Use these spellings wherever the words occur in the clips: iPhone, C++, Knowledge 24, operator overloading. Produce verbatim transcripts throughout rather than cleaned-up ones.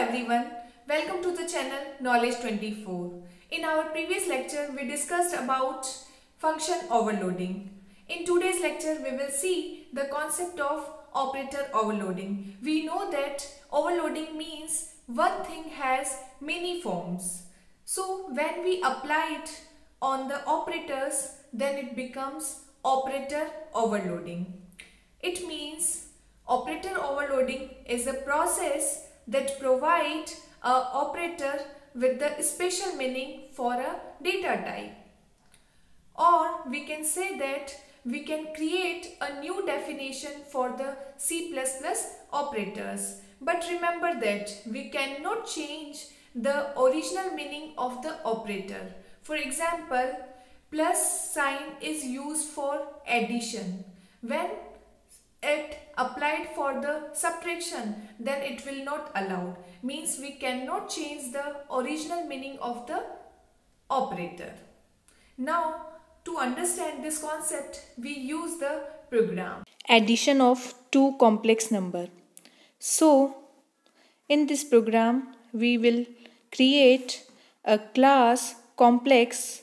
everyone, welcome to the channel Knowledge twenty-four. In our previous lecture we discussed about function overloading. In today's lecture we will see the concept of operator overloading. We know that overloading means one thing has many forms. So when we apply it on the operators, then it becomes operator overloading. It means operator overloading is a process that provides an operator with the special meaning for a data type. Or we can say that we can create a new definition for the C plus plus operators. But remember that we cannot change the original meaning of the operator. For example, plus sign is used for addition. When it applied for the subtraction, then it will not allowed. Means we cannot change the original meaning of the operator. Now to understand this concept, we use the program addition of two complex number. So in this program we will create a class complex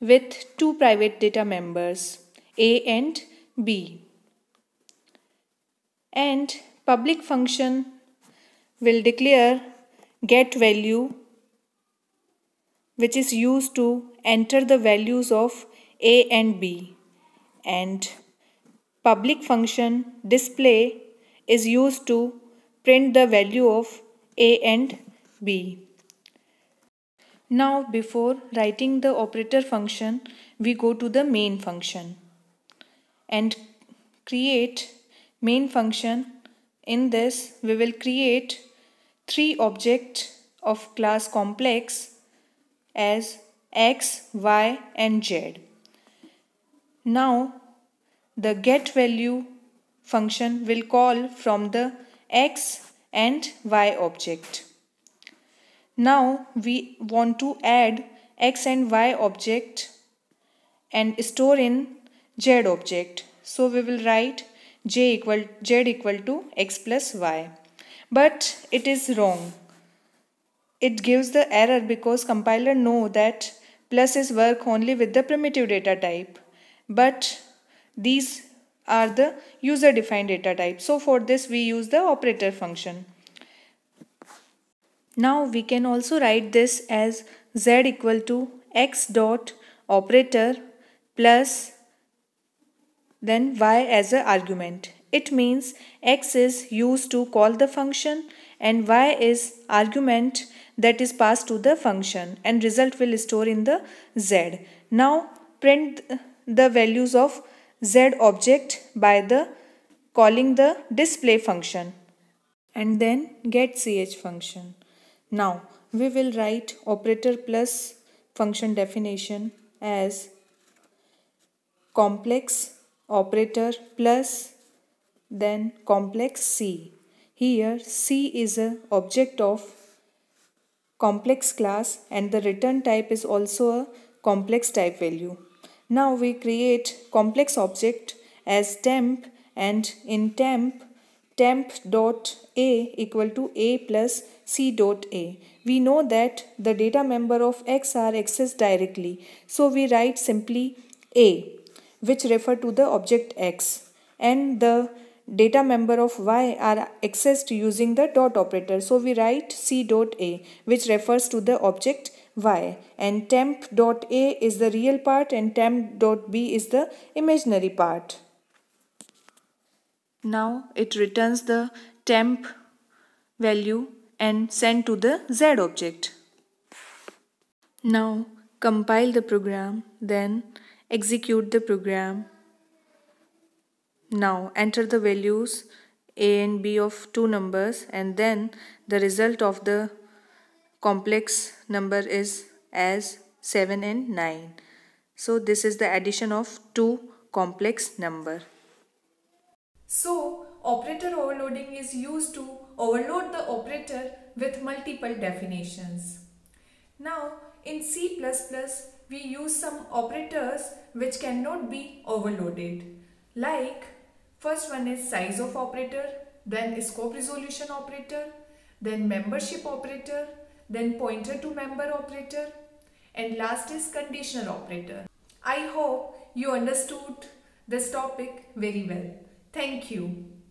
with two private data members A and B. And public function will declare getValue, which is used to enter the values of A and B. And public function display is used to print the value of A and B. Now before writing the operator function, we go to the main function and create main function. In this we will create three objects of class complex as x, y and z. Now the getValue function will call from the x and y object. Now we want to add x and y object and store in z object. So we will write J equal, z equal to x plus y. But it is wrong. It gives the error because compiler know that pluses work only with the primitive data type. But these are the user defined data type. So for this we use the operator function. Now we can also write this as z equal to x dot operator plus then y as an argument. It means x is used to call the function and y is argument that is passed to the function and result will store in the z. Now print the values of z object by the calling the display function and then get ch function. Now we will write operator plus function definition as complex operator plus then complex C. Here C is an object of complex class and the return type is also a complex type value. Now we create complex object as temp and in temp, temp dot A equal to A plus C dot A. We know that the data member of X are accessed directly. So we write simply A, which refer to the object x, and the data member of y are accessed using the dot operator. So we write c dot a, which refers to the object y, and temp dot a is the real part and temp dot b is the imaginary part. Now it returns the temp value and send to the z object. Now compile the program, then execute the program. Now enter the values A and B of two numbers and then the result of the complex number is as seven and nine. So this is the addition of two complex number. So operator overloading is used to overload the operator with multiple definitions. Now in C plus plus we use some operators which cannot be overloaded, like first one is size of operator, then scope resolution operator, then membership operator, then pointer to member operator, and last is conditional operator. I hope you understood this topic very well. Thank you.